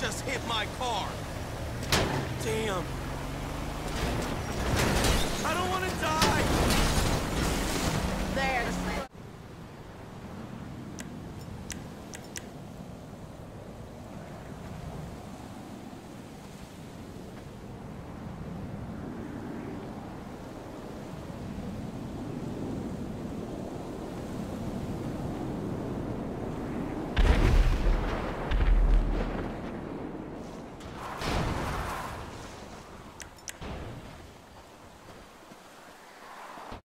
Just hit my car. Damn.